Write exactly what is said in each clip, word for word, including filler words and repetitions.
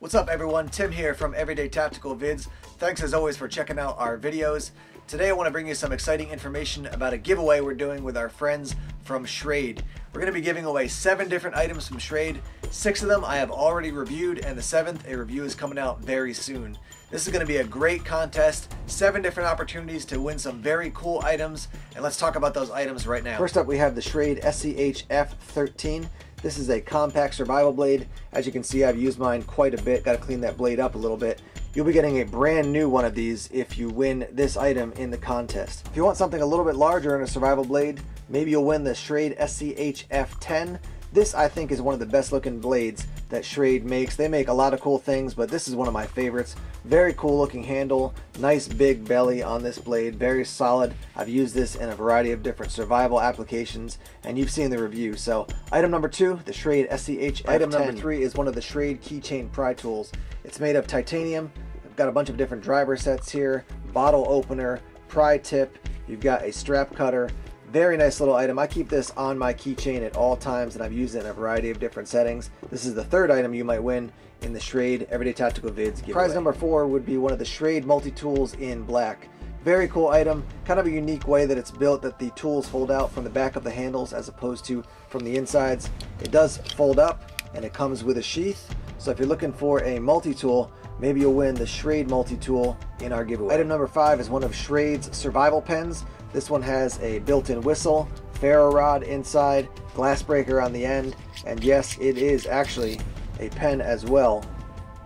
What's up everyone, Tim here from Everyday Tactical Vids. Thanks as always for checking out our videos. Today I want to bring you some exciting information about a giveaway we're doing with our friends from Schrade. We're going to be giving away seven different items from Schrade. Six of them I have already reviewed, and the seventh, a review is coming out very soon. This is going to be a great contest, seven different opportunities to win some very cool items, and let's talk about those items right now. First up we have the Schrade S C H F thirteen. This is a compact survival blade. As you can see, I've used mine quite a bit. Got to clean that blade up a little bit. You'll be getting a brand new one of these if you win this item in the contest. If you want something a little bit larger in a survival blade, maybe you'll win the Schrade S C H F ten. This, I think, is one of the best looking blades that Schrade makes. They make a lot of cool things, but this is one of my favorites. Very cool looking handle, nice big belly on this blade, very solid. I've used this in a variety of different survival applications, and you've seen the review. So item number two, the Schrade S C H F ten. Item number three is one of the Schrade keychain pry tools. It's made of titanium. I've got a bunch of different driver sets here, bottle opener, pry tip, you've got a strap cutter. Very nice little item. I keep this on my keychain at all times, and I've used it in a variety of different settings. This is the third item you might win in the Schrade Everyday Tactical Vids giveaway. Prize number four would be one of the Schrade multi-tools in black. Very cool item, kind of a unique way that it's built, that the tools fold out from the back of the handles as opposed to from the insides. It does fold up, and it comes with a sheath. So if you're looking for a multi-tool, maybe you'll win the Schrade multi-tool in our giveaway. Item number five is one of Schrade's survival pens. This one has a built-in whistle, ferro rod inside, glass breaker on the end, and yes, it is actually a pen as well.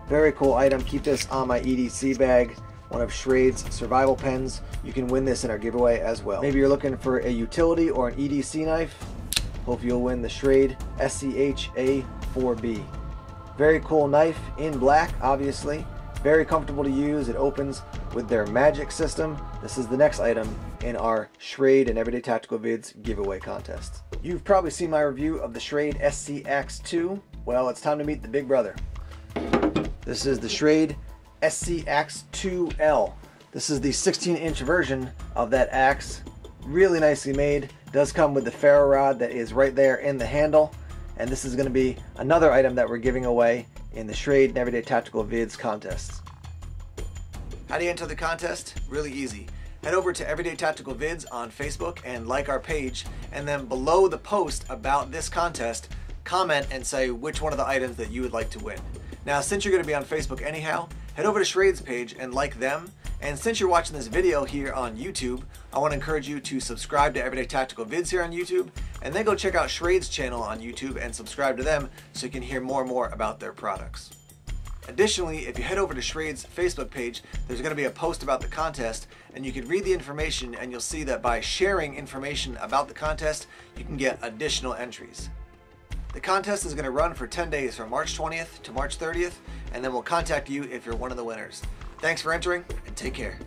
Very cool item. Keep this on my E D C bag. One of Schrade's survival pens. You can win this in our giveaway as well. Maybe you're looking for a utility or an E D C knife. Hope you'll win the Schrade S C H A four B. Very cool knife in black, obviously. Very comfortable to use. It opens with their magic system. This is the next item in our Schrade and Everyday Tactical Vids giveaway contest. You've probably seen my review of the Schrade S C A X E two. Well, it's time to meet the big brother. This is the Schrade S C A X E two L. This is the sixteen inch version of that axe. Really nicely made. Does come with the ferro rod that is right there in the handle. And this is going to be another item that we're giving away in the Schrade and Everyday Tactical Vids contest. How do you enter the contest? Really easy. Head over to Everyday Tactical Vids on Facebook and like our page, and then below the post about this contest, comment and say which one of the items that you would like to win. Now, since you're going to be on Facebook anyhow, head over to Schrade's page and like them. And since you're watching this video here on YouTube, I want to encourage you to subscribe to Everyday Tactical Vids here on YouTube, and then go check out Schrade's channel on YouTube and subscribe to them so you can hear more and more about their products. Additionally, if you head over to Schrade's Facebook page, there's going to be a post about the contest, and you can read the information, and you'll see that by sharing information about the contest, you can get additional entries. The contest is going to run for ten days from March twentieth to March thirtieth, and then we'll contact you if you're one of the winners. Thanks for entering, and take care.